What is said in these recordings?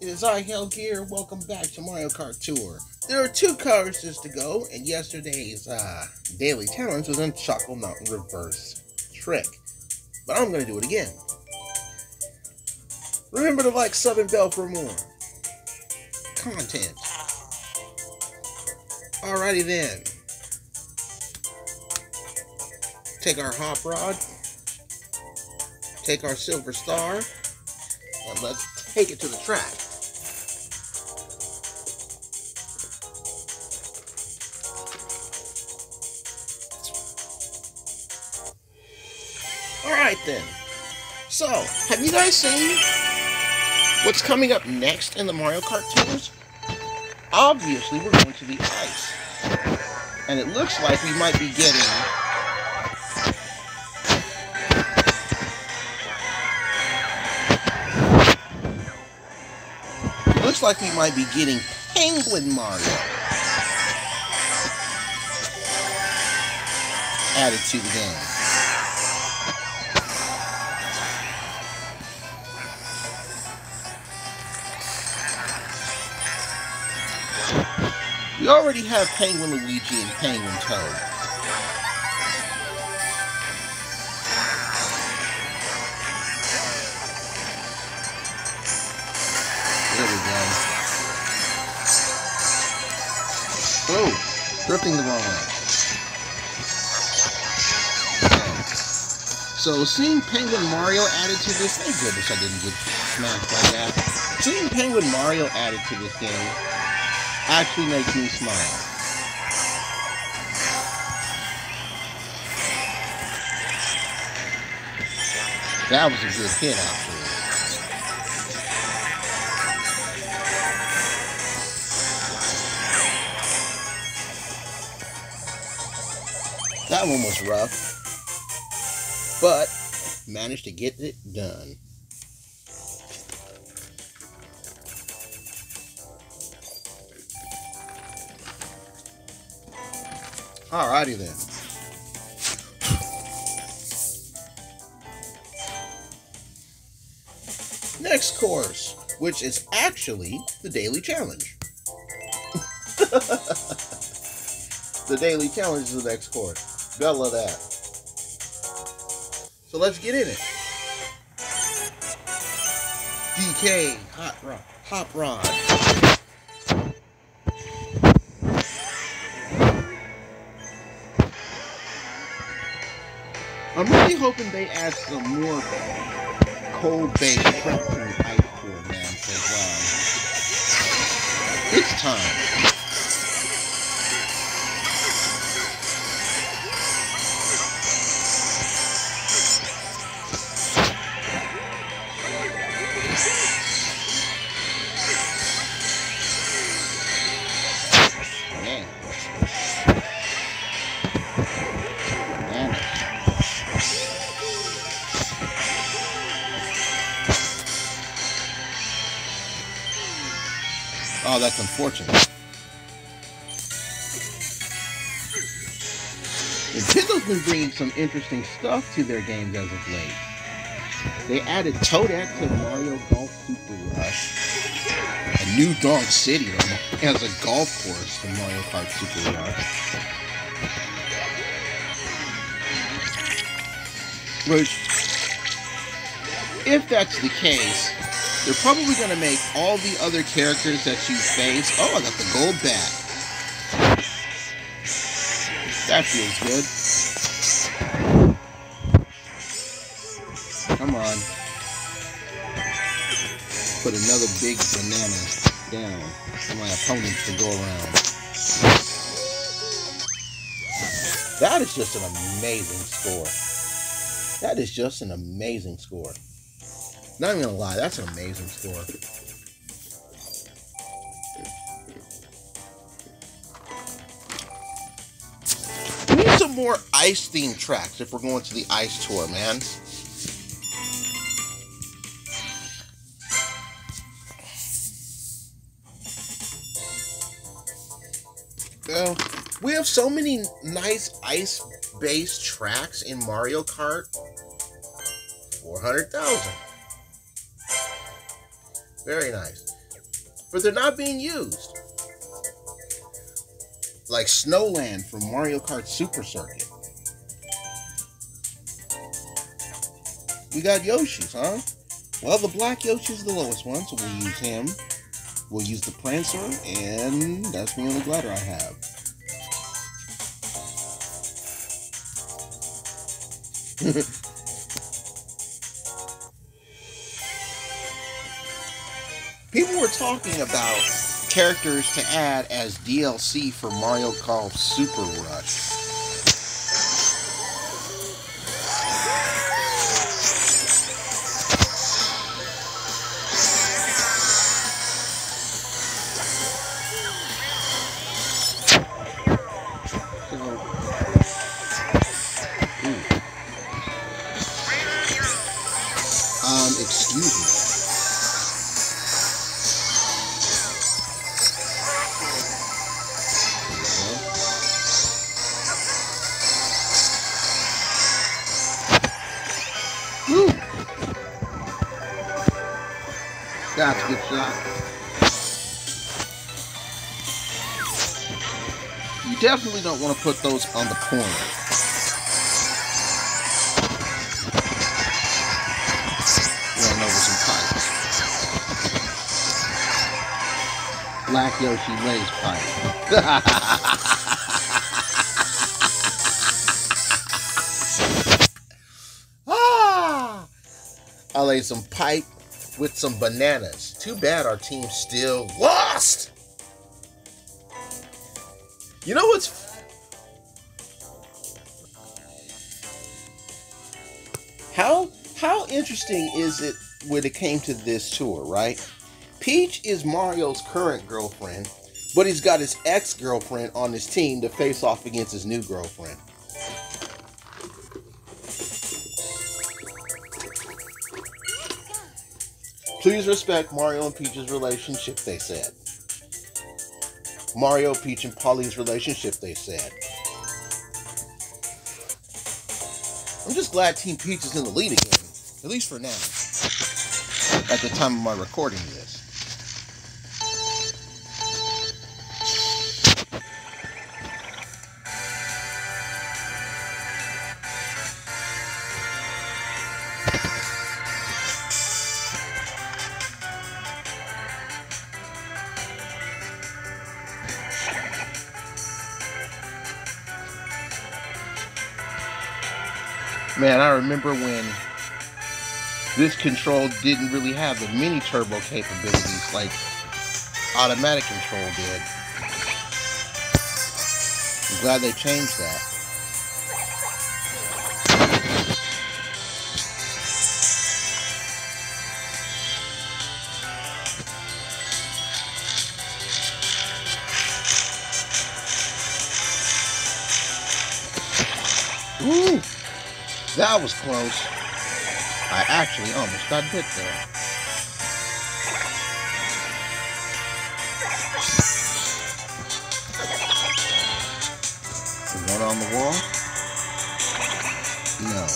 It is I, Hellgear. Welcome back to Mario Kart Tour. There are two courses to go, and yesterday's daily challenge was on Choco Mountain reverse trick. But I'm gonna do it again. Remember to like, sub, and bell for more content. Alrighty then. Take our hop rod. Take our silver star. And let's take it to the track. Alright then. So, have you guys seen what's coming up next in the Mario Kart Tours? Obviously, we're going to the ice. And it looks like we might be getting Penguin Mario added to the game. We already have Penguin Luigi and Penguin Toad. There we go. Oh, drifting the wrong way. So, seeing Penguin Mario added to this, thank goodness I didn't get smashed by that. Seeing Penguin Mario added to this game actually makes me smile. That was a good hit, actually. That one was rough, but managed to get it done. Alrighty then. Next course, which is actually the daily challenge. The daily challenge is the next course. Bella that. So let's get in it. DK hop rod. I'm really hoping they add some more cold baked prep to the ice pool, man, because it's time. Oh, that's unfortunate. Nintendo's been bringing some interesting stuff to their games as of late. They added Toadette to Mario Golf Super Rush, a new Dark City as a golf course to Mario Kart Super Rush. Which, if that's the case, they're probably going to make all the other characters that you face... Oh, I got the gold bat. That feels good. Come on. Put another big banana down for my opponent to go around. That is just an amazing score. That is just an amazing score. Not even gonna lie, that's an amazing score. We need some more ice-themed tracks if we're going to the ice tour, man. Well, we have so many nice ice-based tracks in Mario Kart. 400,000. Very nice. but they're not being used. Like Snowland from Mario Kart Super Circuit. We got Yoshis, huh? Well, the black Yoshi is the lowest one, so we'll use him. We'll use the Prancer, and that's the only glider I have. People were talking about characters to add as DLC for Mario Golf Super Rush. That's a good shot. You definitely don't want to put those on the corner. Run over some pipes. Black Yoshi lays pipe. Ah! I laid some pipe with some bananas. Too bad our team still lost. You know what's... How interesting is it when it came to this tour, right? Peach is Mario's current girlfriend, but he's got his ex-girlfriend on his team to face off against his new girlfriend. Please respect Mario and Peach's relationship, they said. Mario, Peach, and Polly's relationship, they said. I'm just glad Team Peach is in the lead again. At least for now. At the time of my recording this. Man, I remember when this control didn't really have the mini turbo capabilities like automatic control did. I'm glad they changed that. That was close. I actually almost got bit there. Is one on the wall? No.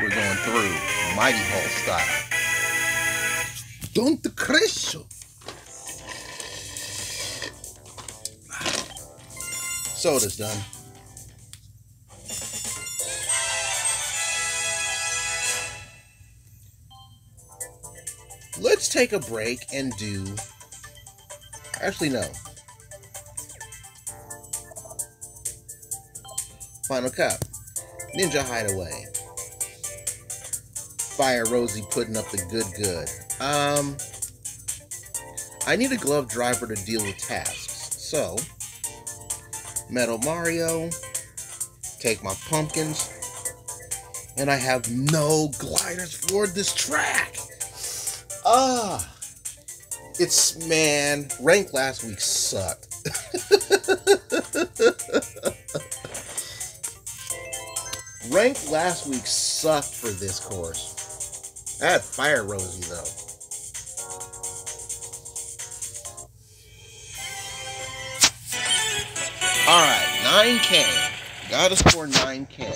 We're going through Mighty Hall style. Don't the crescendo. Soda's done. Let's take a break and do... Actually, no. Final Cup. Ninja Hideaway. Fire Rosie putting up the good. I need a glove driver to deal with tasks, so... Metal Mario, take my pumpkins, and I have no gliders for this track. It's, man, rank last week sucked. Rank last week sucked for this course. I had Fire Rosie though. Alright, 9K. Gotta score 9K.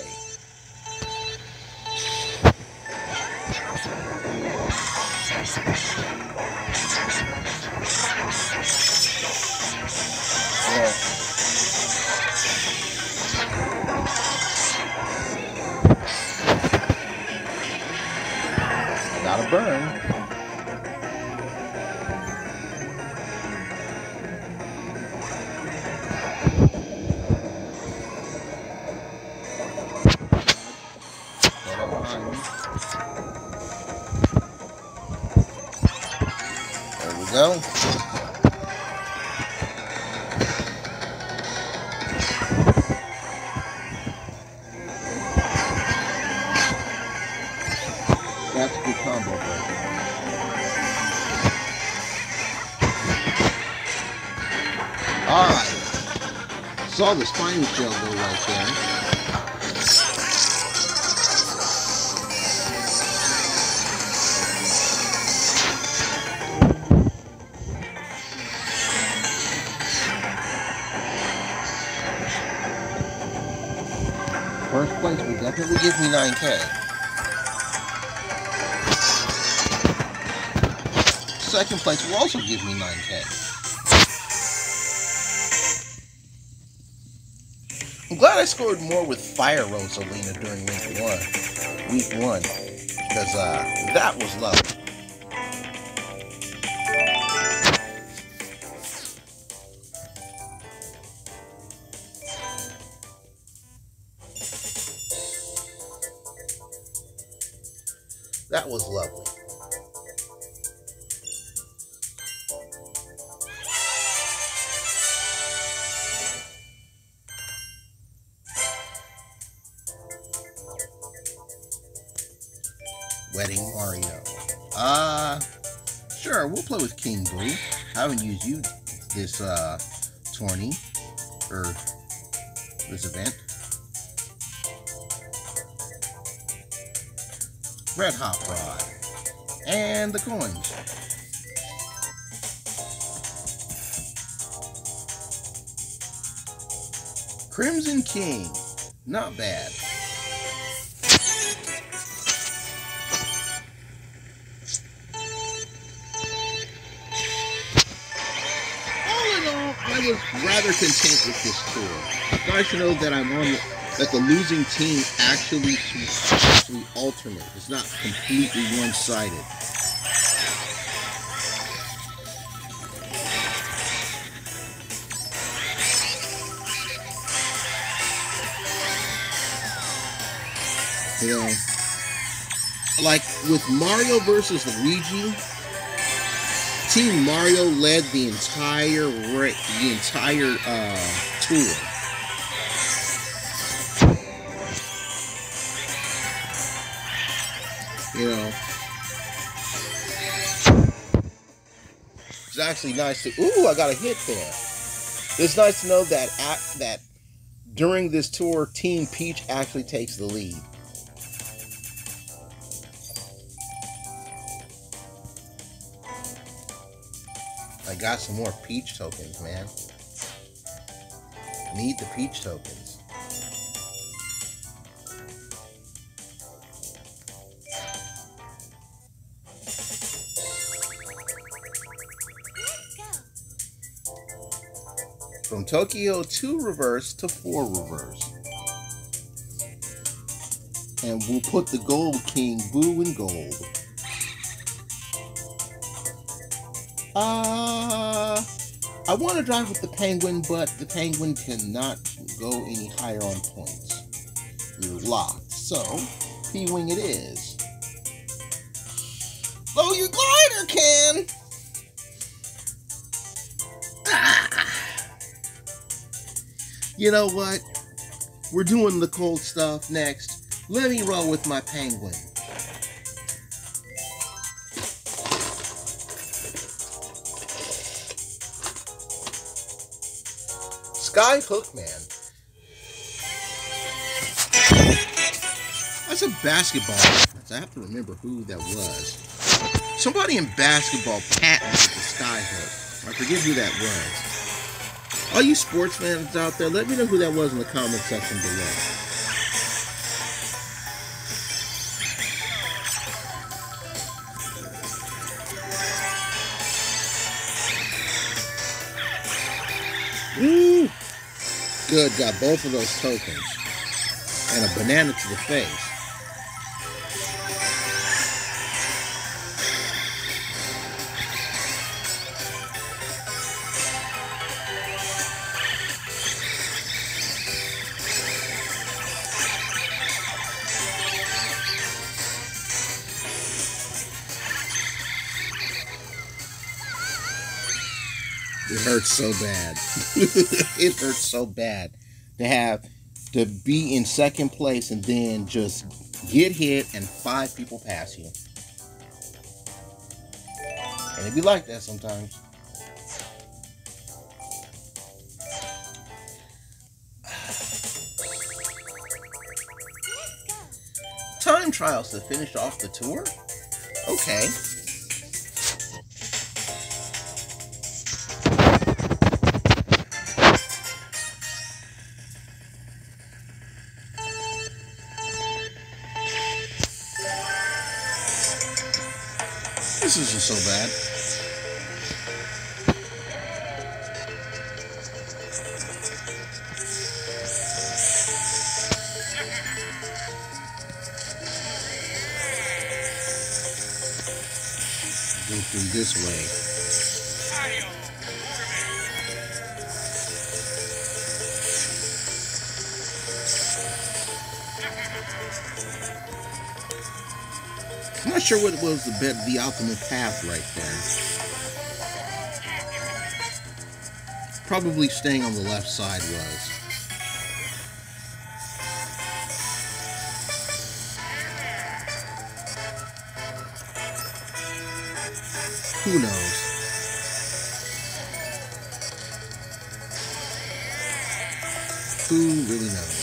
Gotta burn. Go. That's a good combo right there. Alright. Saw the spinal gel go right there. First place would definitely give me 9K. Second place will also give me 9K. I'm glad I scored more with Fire Rosalina during week one. Because that was low. That was lovely. Wedding Mario. Sure, we'll play with King Boo. I haven't used you this tourney or this event. Red Hot Rod, and the coins. Crimson King, not bad. All in all, I was rather content with this tour. It's nice to know that I'm on the... that the losing team actually alternate. It's not completely one-sided. You know, like with Mario versus Luigi, Team Mario led the entire tour. You know, it's actually nice to, ooh, I got a hit there. It's nice to know that that during this tour, Team Peach actually takes the lead. I got some more Peach tokens, man. Need the Peach tokens. From Tokyo 2 reverse to 4 reverse. And we'll put the gold King Boo in gold. I want to drive with the Penguin, but the Penguin cannot go any higher on points. You're locked. So, P-Wing it is. Oh, your glider can! You know what? We're doing the cold stuff next. Let me roll with my Penguin. Skyhook, man. That's a basketball reference. I have to remember who that was. Somebody in basketball patented the Skyhook. I forget who that was. All you sports fans out there, let me know who that was in the comment section below. Woo! Good, got both of those tokens. And a banana to the face. It hurts so bad. It hurts so bad to have to be in second place and then just get hit and 5 people pass you. And it be like that sometimes. Time trials to finish off the tour? Okay. This isn't so bad. Go through this way. I'm not sure what it was, the optimal path right there. Probably staying on the left side was. Who knows? Who really knows?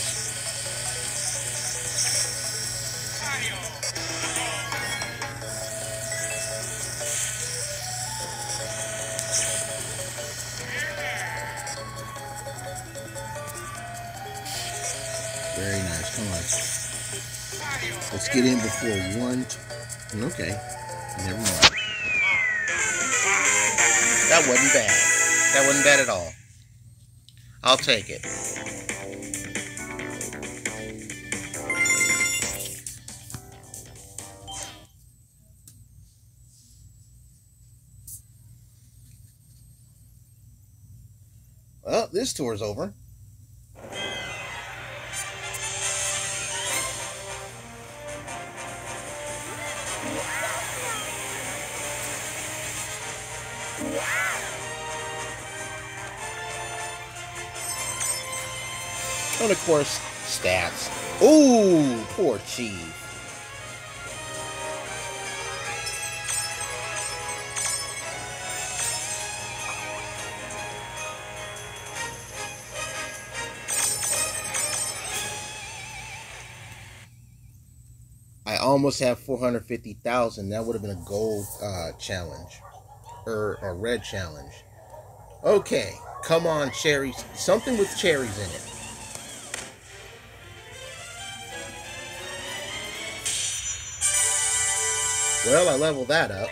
Very nice. Come on. Let's get in before one. Okay. Never mind. That wasn't bad. That wasn't bad at all. I'll take it. Well, this tour's over. And of course, stats. Ooh, poor Chief. I almost have 450,000. That would have been a gold challenge. Or a red challenge. Okay, come on, cherries. Something with cherries in it. Well, I leveled that up.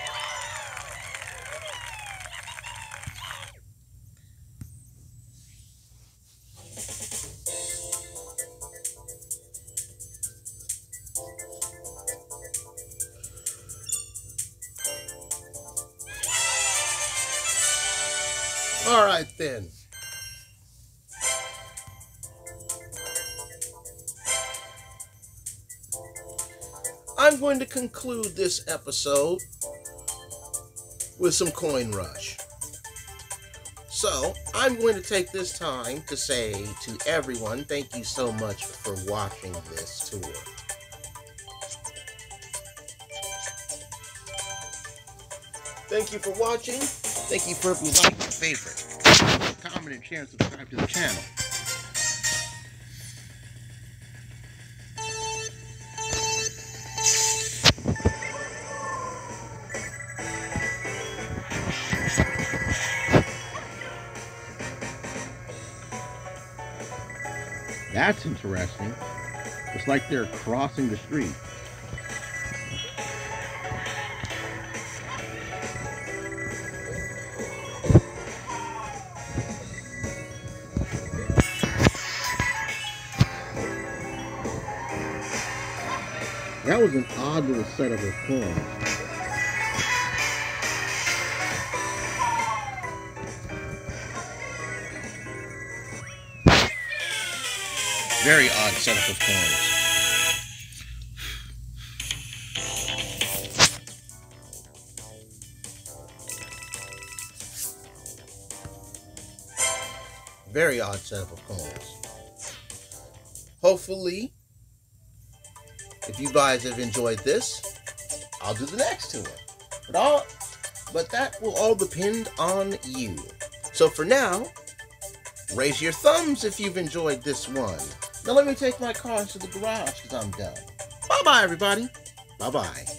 All right, then. I'm going to conclude this episode with some coin rush. So, I'm going to take this time to say to everyone, thank you so much for watching this tour. Thank you for watching. Thank you for liking, favorite, comment, and share, and subscribe to the channel. That's interesting. It's like they're crossing the street. That was an odd little setup of coins. Very odd setup of coins. Very odd setup of coins. Hopefully, if you guys have enjoyed this, I'll do the next tour. But that will all depend on you. So for now, raise your thumbs if you've enjoyed this one. Now let me take my car into the garage because I'm done. Bye-bye, everybody. Bye-bye.